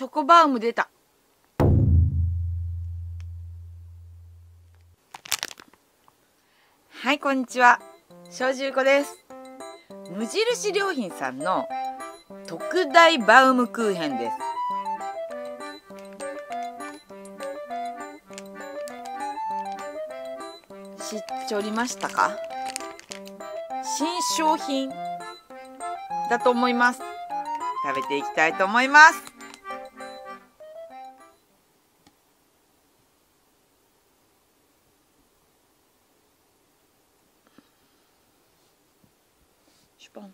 チョコバウム出た。はい、こんにちは、小じゅうこです。無印良品さんの特大バウムクーヘンです。知っておりましたか？新商品だと思います。食べていきたいと思います。シュポン。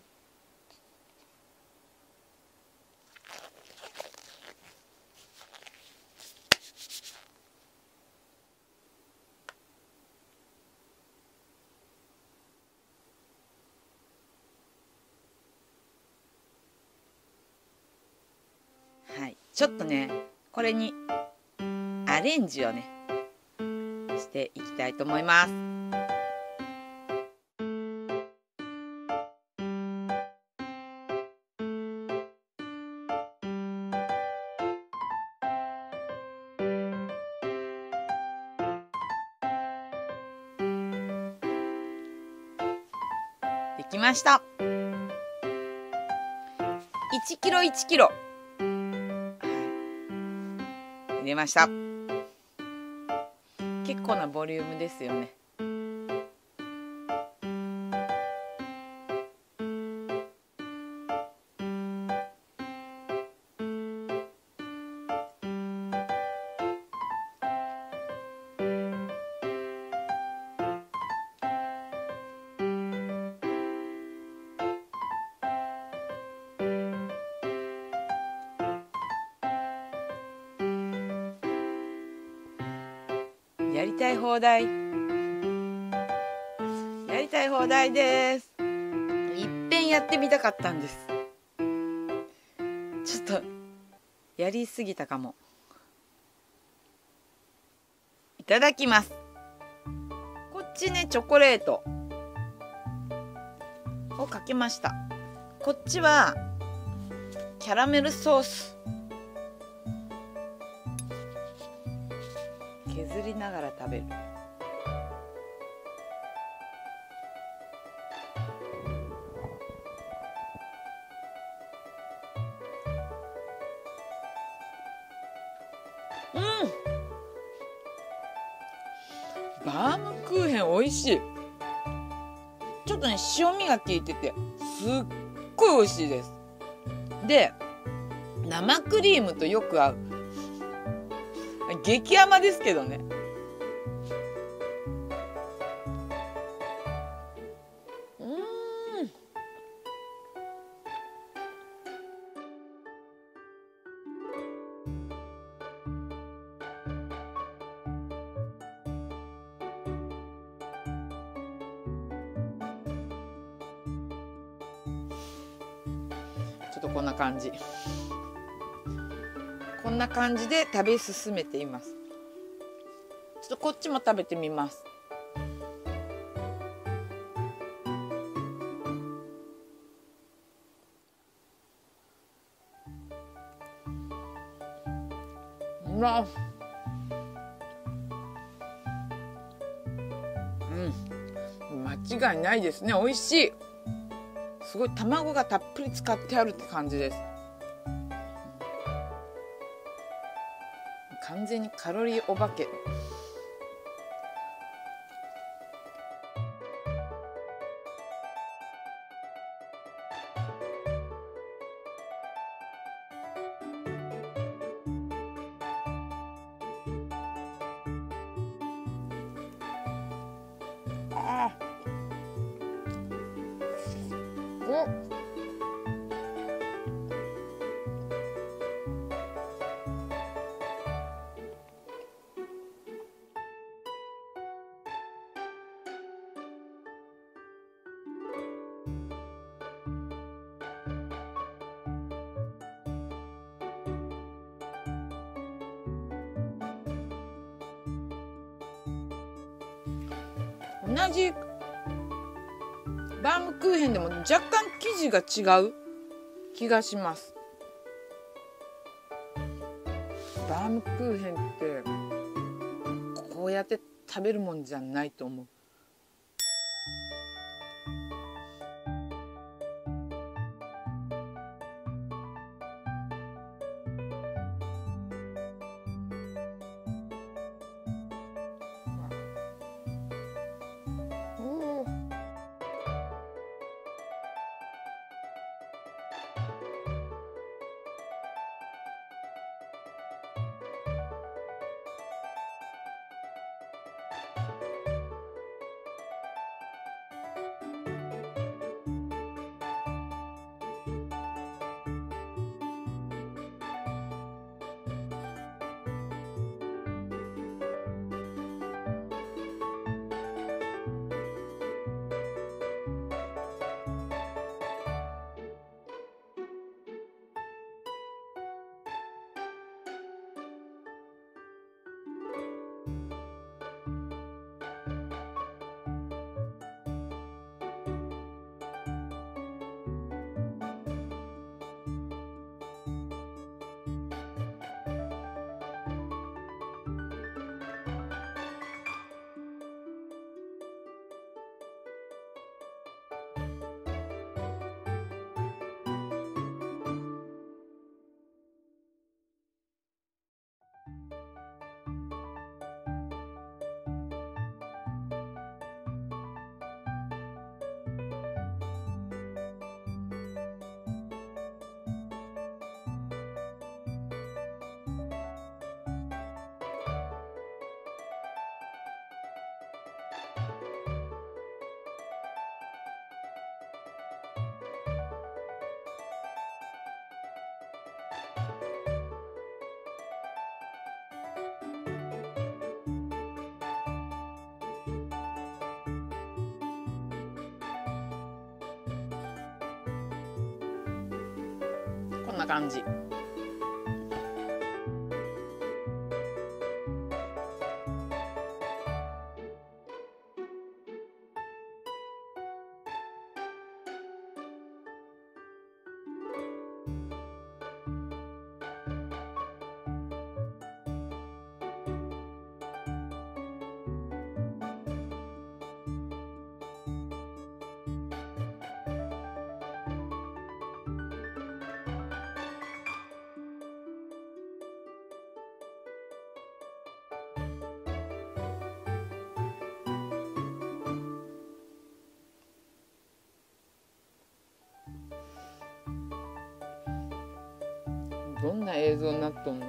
ちょっとね、これにアレンジをねしていきたいと思います。できました。1キロ1キロ入れました。結構なボリュームですよね。やりたい放題、やりたい放題です。いっぺんやってみたかったんです。ちょっとやりすぎたかも。いただきます。こっちね、チョコレートをかけました。こっちはキャラメルソース削りながら食べる。うん、バウムクーヘン美味しい。ちょっとね、塩味が効いててすっごい美味しいです。で、生クリームとよく合う。激甘ですけどね。ちょっとこんな感じ。こんな感じで食べ進めています。ちょっとこっちも食べてみます。うわ、うん、間違いないですね。美味しい。すごい卵がたっぷり使ってあるって感じです。完全にカロリーお化け。ああ。お。同じバウムクーヘンでも若干生地が違う気がします。バームクーヘンってこうやって食べるもんじゃないと思う。こんな感じ。どんな映像になったの。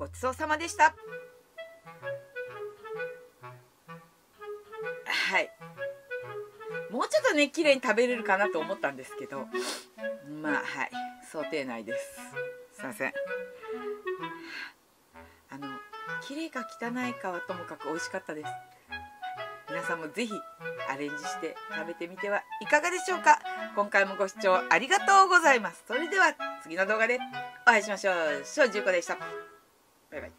ごちそうさまでした。はい、もうちょっとね綺麗に食べれるかなと思ったんですけど、まあはい、想定内です。すいません。綺麗か汚いかはともかく美味しかったです。皆さんもぜひアレンジして食べてみてはいかがでしょうか。今回もご視聴ありがとうございます。それでは次の動画でお会いしましょう。しょうじゅうこでした。バイバイ。